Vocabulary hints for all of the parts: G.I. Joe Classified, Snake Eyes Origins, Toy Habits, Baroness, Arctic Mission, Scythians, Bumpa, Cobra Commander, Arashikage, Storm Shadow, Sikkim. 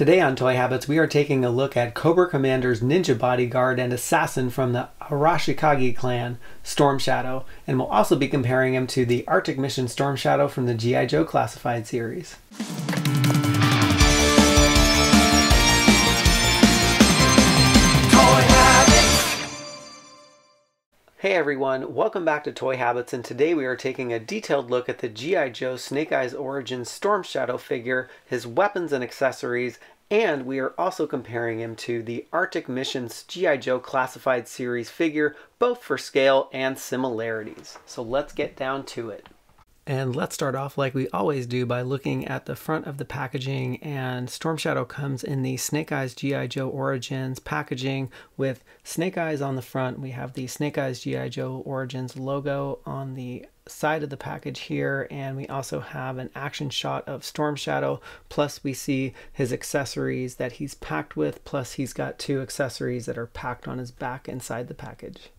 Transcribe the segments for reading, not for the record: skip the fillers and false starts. Today on Toy Habits, we are taking a look at Cobra Commander's ninja bodyguard and assassin from the Arashikage clan, Storm Shadow, and we'll also be comparing him to the Arctic Mission Storm Shadow from the G.I. Joe Classified series. Hey everyone, welcome back to Toy Habits, and today we are taking a detailed look at the G.I. Joe Snake Eyes Origins Storm Shadow figure, his weapons and accessories, and we are also comparing him to the Arctic Mission's G.I. Joe Classified series figure, both for scale and similarities. So let's get down to it. And let's start off like we always do by looking at the front of the packaging, and Storm Shadow comes in the Snake Eyes G.I. Joe Origins packaging with Snake Eyes on the front. We have the Snake Eyes G.I. Joe Origins logo on the side of the package here, and we also have an action shot of Storm Shadow, plus we see his accessories that he's packed with, plus he's got two accessories that are packed on his back inside the package.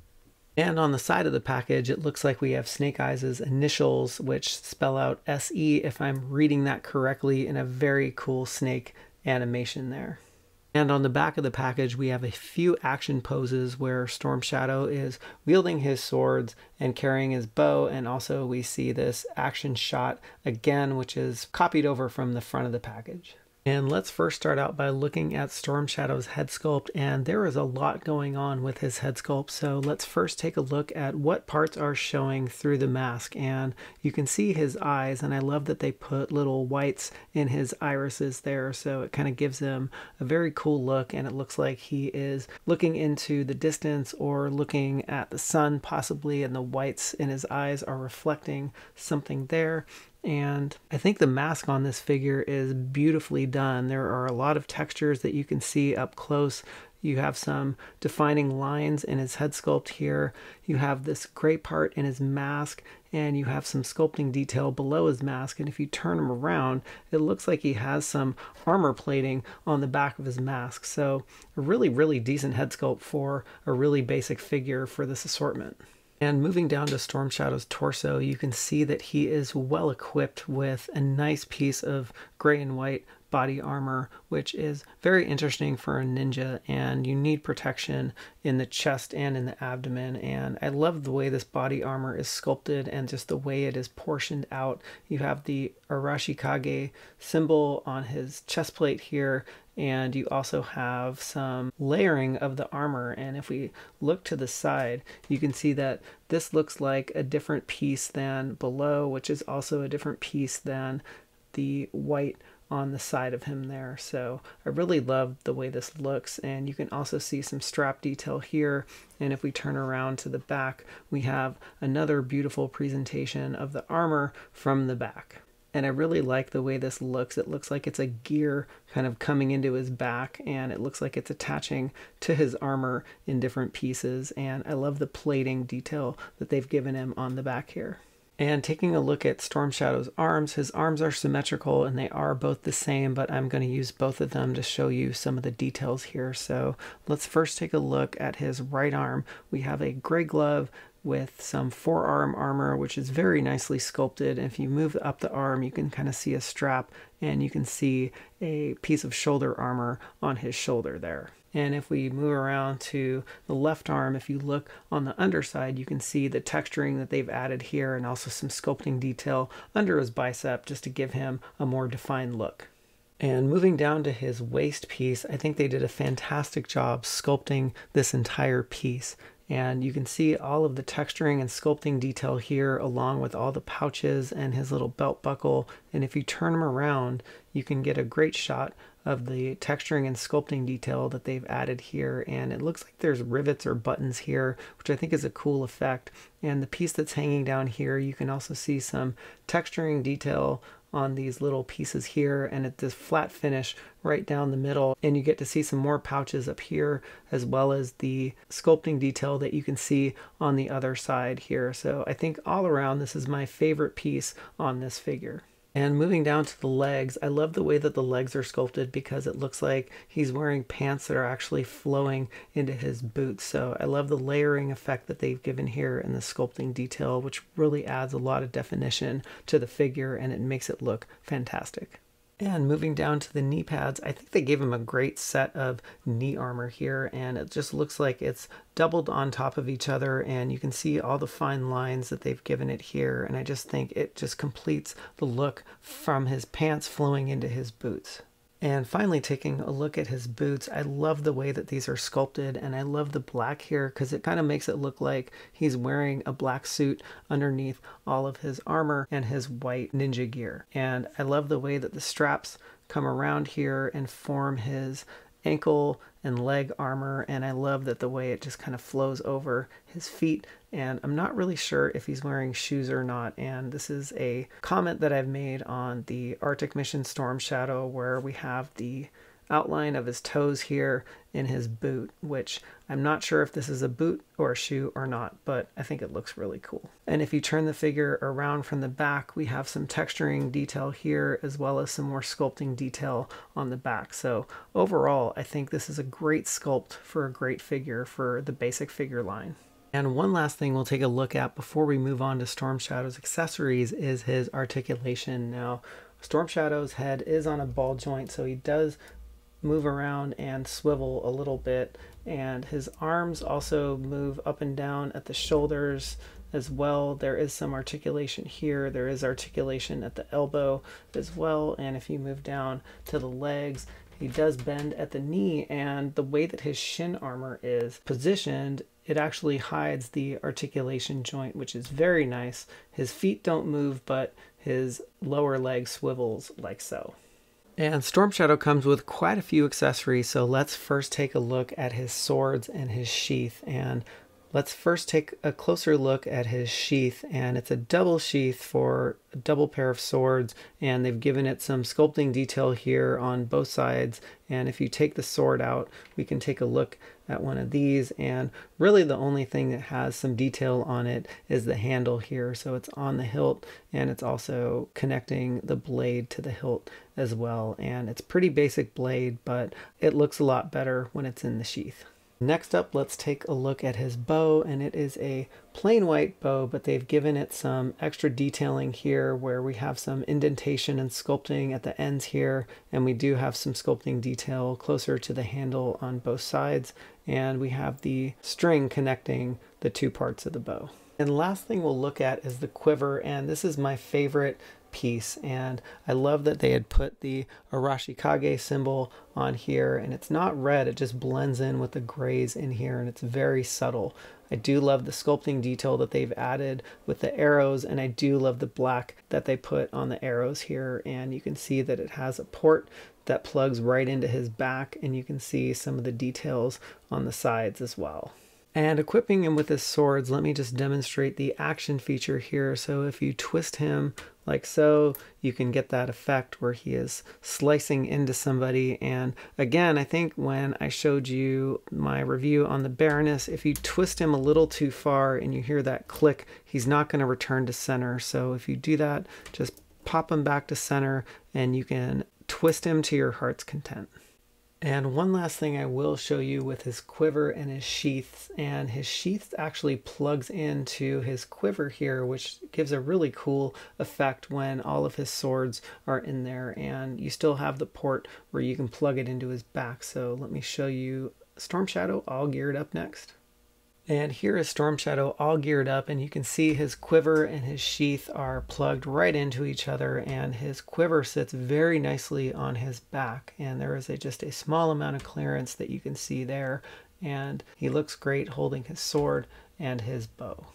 And on the side of the package, it looks like we have Snake Eyes' initials, which spell out SE, if I'm reading that correctly, in a very cool snake animation there. And on the back of the package, we have a few action poses where Storm Shadow is wielding his swords and carrying his bow, and also we see this action shot again, which is copied over from the front of the package. And let's first start out by looking at Storm Shadow's head sculpt, and there is a lot going on with his head sculpt, so let's first take a look at what parts are showing through the mask. And you can see his eyes, and I love that they put little whites in his irises there, so it kind of gives him a very cool look, and it looks like he is looking into the distance or looking at the sun possibly, and the whites in his eyes are reflecting something there. And I think the mask on this figure is beautifully done. There are a lot of textures that you can see up close. You have some defining lines in his head sculpt here. You have this gray part in his mask, and you have some sculpting detail below his mask. And if you turn him around, it looks like he has some armor plating on the back of his mask. So a really, really decent head sculpt for a really basic figure for this assortment. And moving down to Storm Shadow's torso, you can see that he is well equipped with a nice piece of gray and white body armor, which is very interesting for a ninja, and you need protection in the chest and in the abdomen. And I love the way this body armor is sculpted and just the way it is portioned out. You have the Arashikage symbol on his chest plate here, and you also have some layering of the armor. And if we look to the side, you can see that this looks like a different piece than below, which is also a different piece than the white on the side of him there. So I really love the way this looks, and you can also see some strap detail here. And if we turn around to the back, we have another beautiful presentation of the armor from the back. And I really like the way this looks. It looks like it's a gear kind of coming into his back, and it looks like it's attaching to his armor in different pieces. And I love the plating detail that they've given him on the back here. And taking a look at Storm Shadow's arms, his arms are symmetrical and they are both the same, but I'm going to use both of them to show you some of the details here. So let's first take a look at his right arm. We have a gray glove with some forearm armor, which is very nicely sculpted. And if you move up the arm, you can kind of see a strap, and you can see a piece of shoulder armor on his shoulder there. And if we move around to the left arm, if you look on the underside, you can see the texturing that they've added here, and also some sculpting detail under his bicep just to give him a more defined look. And moving down to his waist piece, I think they did a fantastic job sculpting this entire piece. And you can see all of the texturing and sculpting detail here, along with all the pouches and his little belt buckle. And if you turn him around, you can get a great shot of the texturing and sculpting detail that they've added here. And it looks like there's rivets or buttons here, which I think is a cool effect. And the piece that's hanging down here, you can also see some texturing detail on these little pieces here, and at this flat finish right down the middle. And you get to see some more pouches up here, as well as the sculpting detail that you can see on the other side here. So I think all around, this is my favorite piece on this figure. And moving down to the legs, I love the way that the legs are sculpted, because it looks like he's wearing pants that are actually flowing into his boots. So I love the layering effect that they've given here and the sculpting detail, which really adds a lot of definition to the figure, and it makes it look fantastic. And moving down to the knee pads, I think they gave him a great set of knee armor here, and it just looks like it's doubled on top of each other, and you can see all the fine lines that they've given it here, and I just think it just completes the look from his pants flowing into his boots. And finally, taking a look at his boots, I love the way that these are sculpted, and I love the black here because it kind of makes it look like he's wearing a black suit underneath all of his armor and his white ninja gear. And I love the way that the straps come around here and form his ankle and leg armor, and I love that the way it just kind of flows over his feet. And I'm not really sure if he's wearing shoes or not, and this is a comment that I've made on the Arctic Mission Storm Shadow where we have the outline of his toes here in his boot, which I'm not sure if this is a boot or a shoe or not, but I think it looks really cool. And if you turn the figure around from the back, we have some texturing detail here as well as some more sculpting detail on the back. So overall, I think this is a great sculpt for a great figure for the basic figure line. And one last thing we'll take a look at before we move on to Storm Shadow's accessories is his articulation. Now, Storm Shadow's head is on a ball joint, so he does move around and swivel a little bit, and his arms also move up and down at the shoulders as well. There is some articulation here, there is articulation at the elbow as well, and if you move down to the legs, he does bend at the knee, and the way that his shin armor is positioned, it actually hides the articulation joint, which is very nice. His feet don't move, but his lower leg swivels like so. And Storm Shadow comes with quite a few accessories, so let's first take a look at his swords and his sheath. And let's first take a closer look at his sheath, and it's a double sheath for a double pair of swords, and they've given it some sculpting detail here on both sides. And if you take the sword out, we can take a look at one of these, and really the only thing that has some detail on it is the handle here, so it's on the hilt, and it's also connecting the blade to the hilt as well, and it's pretty basic blade, but it looks a lot better when it's in the sheath. Next up, let's take a look at his bow, and it is a plain white bow, but they've given it some extra detailing here where we have some indentation and sculpting at the ends here, and we do have some sculpting detail closer to the handle on both sides, and we have the string connecting the two parts of the bow. And last thing we'll look at is the quiver, and this is my favorite piece, and I love that they had put the Arashikage symbol on here, and it's not red, it just blends in with the grays in here, and it's very subtle. I do love the sculpting detail that they've added with the arrows, and I do love the black that they put on the arrows here, and you can see that it has a port that plugs right into his back, and you can see some of the details on the sides as well. And equipping him with his swords, let me just demonstrate the action feature here. So if you twist him like so, you can get that effect where he is slicing into somebody. And again, I think when I showed you my review on the Baroness, if you twist him a little too far and you hear that click, he's not going to return to center. So if you do that, just pop him back to center and you can twist him to your heart's content. And one last thing I will show you with his quiver and his sheaths, and his sheath actually plugs into his quiver here, which gives a really cool effect when all of his swords are in there, and you still have the port where you can plug it into his back. So let me show you Storm Shadow all geared up next. And here is Storm Shadow all geared up, and you can see his quiver and his sheath are plugged right into each other, and his quiver sits very nicely on his back, and there is just a small amount of clearance that you can see there, and he looks great holding his sword and his bow.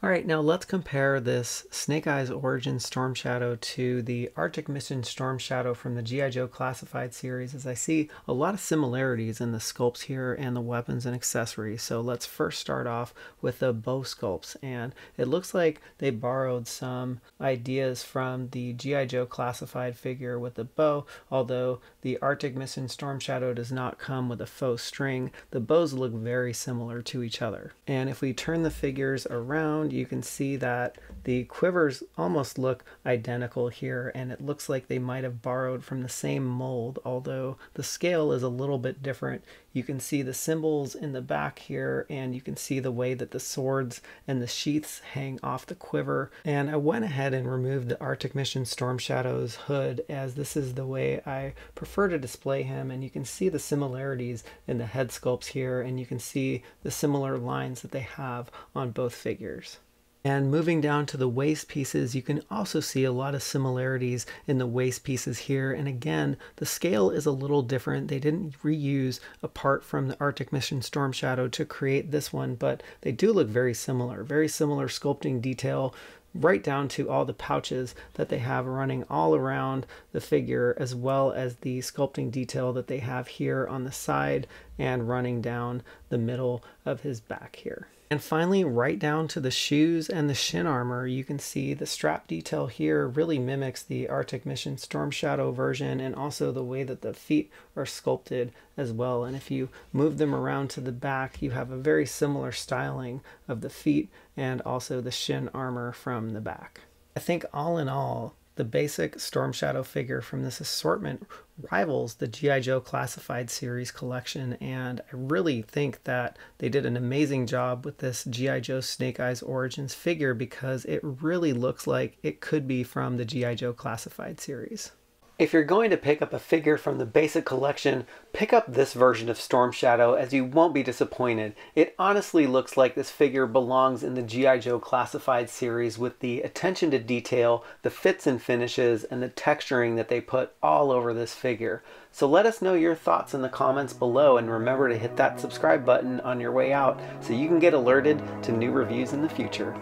All right, now let's compare this Snake Eyes Origins Storm Shadow to the Arctic Mission Storm Shadow from the G.I. Joe Classified series, as I see a lot of similarities in the sculpts here and the weapons and accessories. So let's first start off with the bow sculpts, and it looks like they borrowed some ideas from the G.I. Joe Classified figure with the bow, although the Arctic Mission Storm Shadow does not come with a faux string. The bows look very similar to each other. And if we turn the figures around, around, you can see that the quivers almost look identical here, and it looks like they might have borrowed from the same mold, although the scale is a little bit different. You can see the symbols in the back here, and you can see the way that the swords and the sheaths hang off the quiver. And I went ahead and removed the Arctic Mission Storm Shadow's hood, as this is the way I prefer to display him, and you can see the similarities in the head sculpts here, and you can see the similar lines that they have on both figures. And moving down to the waist pieces, you can also see a lot of similarities in the waist pieces here. And again, the scale is a little different. They didn't reuse a part from the Arctic Mission Storm Shadow to create this one, but they do look very similar sculpting detail, right down to all the pouches that they have running all around the figure, as well as the sculpting detail that they have here on the side and running down the middle of his back here. And finally, right down to the shoes and the shin armor, you can see the strap detail here really mimics the Arctic Mission Storm Shadow version, and also the way that the feet are sculpted as well. And if you move them around to the back, you have a very similar styling of the feet and also the shin armor from the back. I think all in all, the basic Storm Shadow figure from this assortment rivals the G.I. Joe Classified series collection, and I really think that they did an amazing job with this G.I. Joe Snake Eyes Origins figure, because it really looks like it could be from the G.I. Joe Classified series. If you're going to pick up a figure from the basic collection, pick up this version of Storm Shadow, as you won't be disappointed. It honestly looks like this figure belongs in the G.I. Joe Classified series, with the attention to detail, the fits and finishes, and the texturing that they put all over this figure. So let us know your thoughts in the comments below, and remember to hit that subscribe button on your way out so you can get alerted to new reviews in the future.